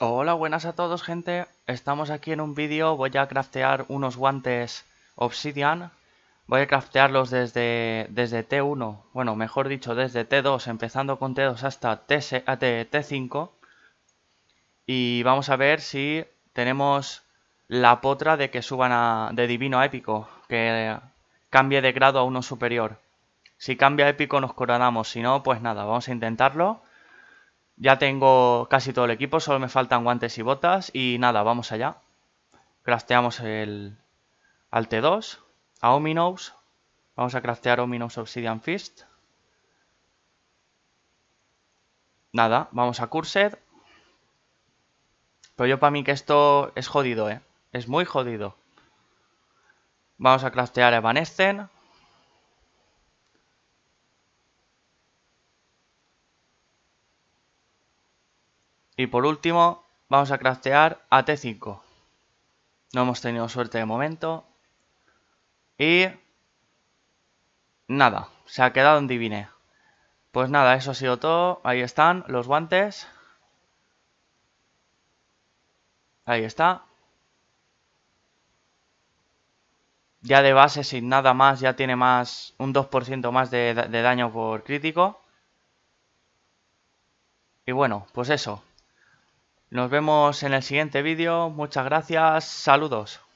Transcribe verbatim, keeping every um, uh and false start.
Hola, buenas a todos, gente. Estamos aquí en un vídeo. Voy a craftear unos guantes Obsidian. Voy a craftearlos desde, desde T uno, bueno, mejor dicho, desde T dos, empezando con T dos hasta T cinco. Y vamos a ver si tenemos la potra de que suban a, de divino a épico, que cambie de grado a uno superior. Si cambia a épico nos coronamos, si no, pues nada, vamos a intentarlo. Ya tengo casi todo el equipo, solo me faltan guantes y botas. Y nada, vamos allá. Crafteamos el, al T dos, a Ominous. Vamos a craftear Ominous Obsidian Fist. Nada, vamos a Cursed. Pero yo para mí que esto es jodido, eh. Es muy jodido. Vamos a craftear Evanescent. Y por último, vamos a craftear a T cinco. No hemos tenido suerte de momento. Y nada, se ha quedado en Divine. Pues nada, eso ha sido todo. Ahí están los guantes. Ahí está. Ya de base, sin nada más, ya tiene más un dos por ciento más de, de daño por crítico. Y bueno, pues eso. Nos vemos en el siguiente vídeo, muchas gracias, saludos.